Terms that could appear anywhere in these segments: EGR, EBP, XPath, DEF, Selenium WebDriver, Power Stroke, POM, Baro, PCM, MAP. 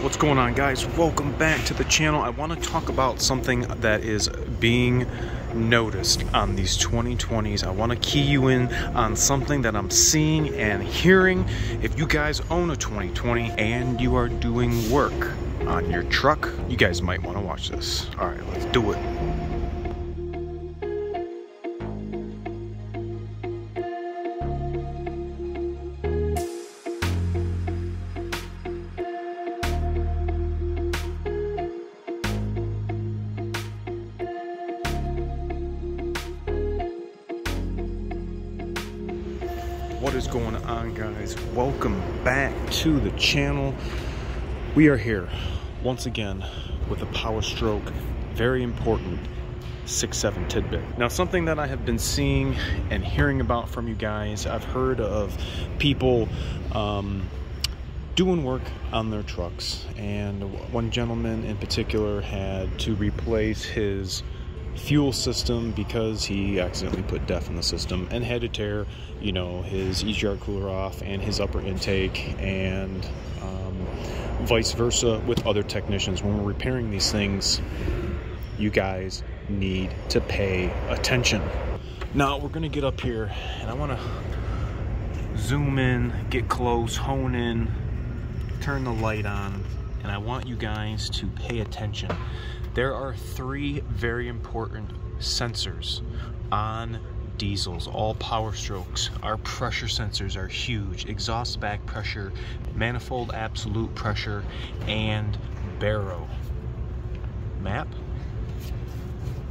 What's going on, guys? Welcome back to the channel. I want to talk about something that is being noticed on these 2020s. I want to key you in on something that I'm seeing and hearing. If you guys own a 2020 and you are doing work on your truck, you guys might want to watch this. All right, let's do it. What is going on, guys? Welcome back to the channel. We are here once again with a Power Stroke, very important 6-7 tidbit. Now, something that I have been seeing and hearing about from you guys, I've heard of people doing work on their trucks, and one gentleman in particular had to replace his fuel system because he accidentally put DEF in the system and had to tear, you know, his EGR cooler off and his upper intake, and vice versa with other technicians. When we're repairing these things, you guys need to pay attention. Now we're gonna get up here and I want to zoom in, get close, hone in, turn the light on, and I want you guys to pay attention. There are three very important sensors on diesels, all Power Strokes. Our pressure sensors are huge: exhaust back pressure, manifold absolute pressure, and Baro, MAP,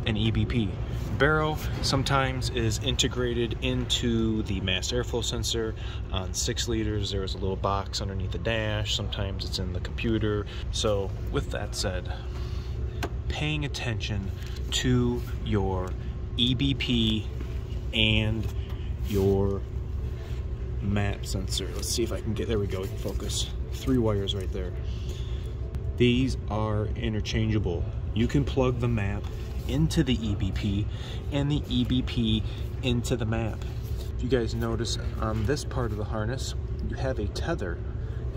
and EBP. Baro sometimes is integrated into the mass airflow sensor on 6 liters. There is a little box underneath the dash. Sometimes it's in the computer. So with that said, paying attention to your EBP and your MAP sensor. Let's see if I can get, there we go, focus. Three wires right there. These are interchangeable. You can plug the MAP into the EBP and the EBP into the MAP. If you guys notice on this part of the harness, you have a tether,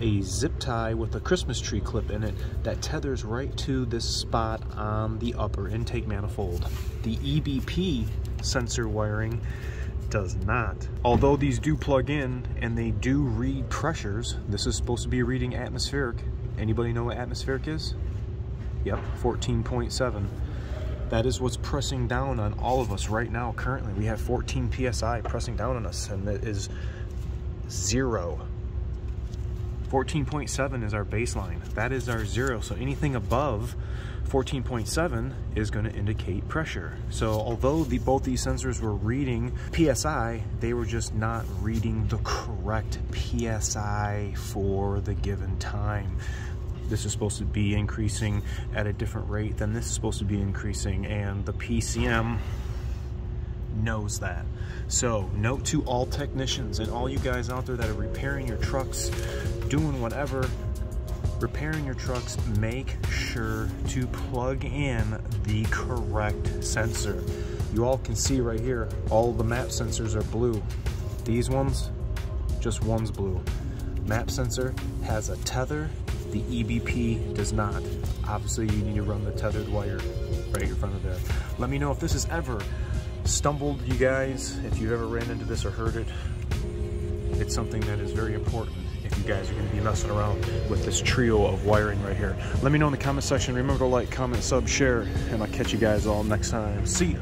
a zip tie with a Christmas tree clip in it that tethers right to this spot on the upper intake manifold. The EBP sensor wiring does not. Although these do plug in and they do read pressures, this is supposed to be reading atmospheric. Anybody know what atmospheric is? Yep, 14.7. That is what's pressing down on all of us right now. Currently, we have 14 PSI pressing down on us, and that is zero. 14.7 is our baseline. That is our zero. So anything above 14.7 is going to indicate pressure. So although both these sensors were reading PSI, they were just not reading the correct PSI for the given time. This is supposed to be increasing at a different rate than this is supposed to be increasing, and the PCM knows that. So note to all technicians and all you guys out there that are repairing your trucks, doing whatever, repairing your trucks, make sure to plug in the correct sensor. You all can see right here, all the MAP sensors are blue. These ones, just one's blue. MAP sensor has a tether, the EBP does not. Obviously, you need to run the tethered wire right in front of there. Let me know if this has ever stumbled you guys, if you've ever ran into this or heard it. It's something that is very important if you guys are going to be messing around with this trio of wiring right here. Let me know in the comment section. Remember to like, comment, sub, share, and I'll catch you guys all next time. See ya.